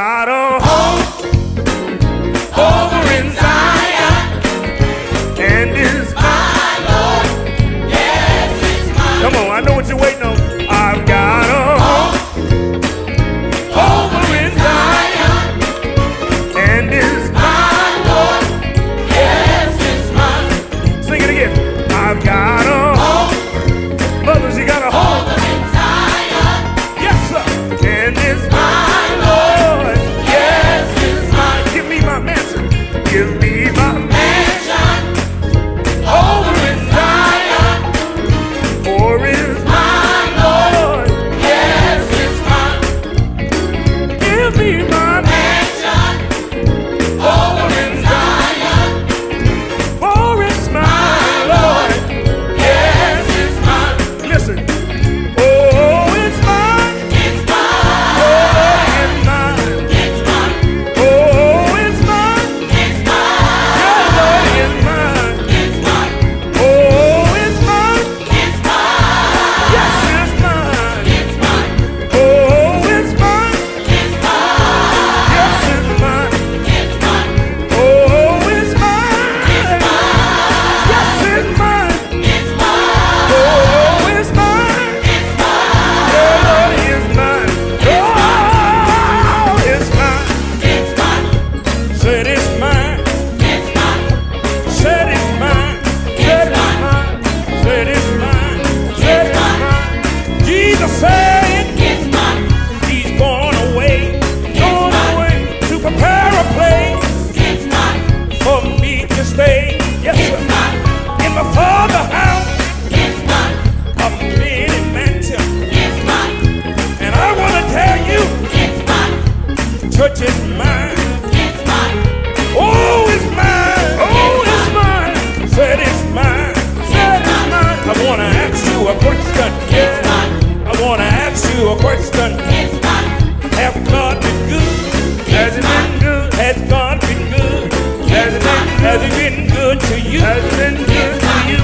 got a hope over in Zion, and it's my Lord, yes it's mine. Come on, I know what you're waiting on. I've got a hope over in Zion, and it's my Lord, yes it's mine. Sing it again. I've got a hope, mothers, you got a hope. Give me my mansion over in Zion, for it's mine, Lord, yes it's mine. Give me my mansion over in Zion, for it's mine, Lord, yes it's mine. Listen, oh it's mine, it's mine, oh it's mine, it's mine, oh. Church is mine. It's mine. Oh, it's mine. Oh, it's mine. Said it's mine. Said it's mine. I want to ask you a question. It's mine. I want to ask you a question. It's mine. Have God been good? Has it been good? Has God been good? Has it been good to you? Has it been good to you?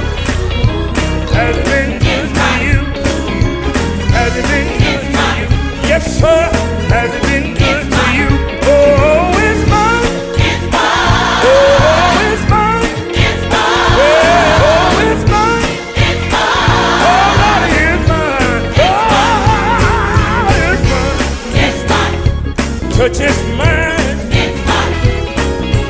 Has it been good to you? Has it been good to you? Yes, sir. Has it been good? Church is mine. It's mine.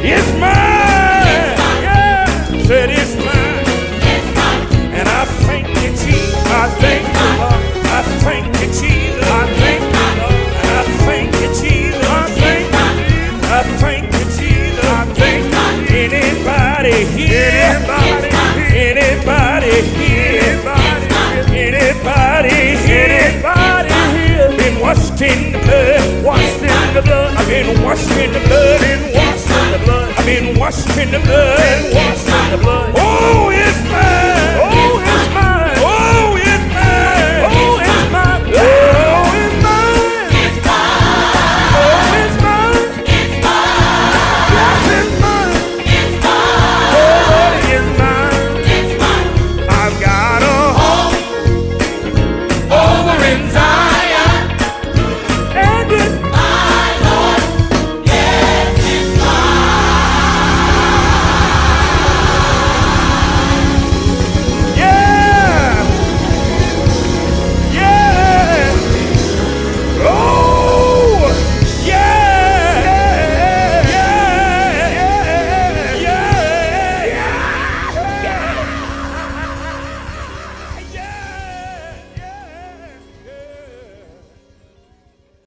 It's mine. It's mine. Yeah. Said it's mine. It's mine. And I thank you, Jesus. I thank you, Lord. I thank you, Jesus. I thank you, Lord. And I thank you, Jesus. I thank you. I thank you, Jesus. I thank you. Anybody here? Anybody here? Anybody here? Anybody here? Anybody here? Been washed in the blood. Washed. I've been washed in the blood, been washed in the blood, I've been washed in the blood, washed in the blood. Oh!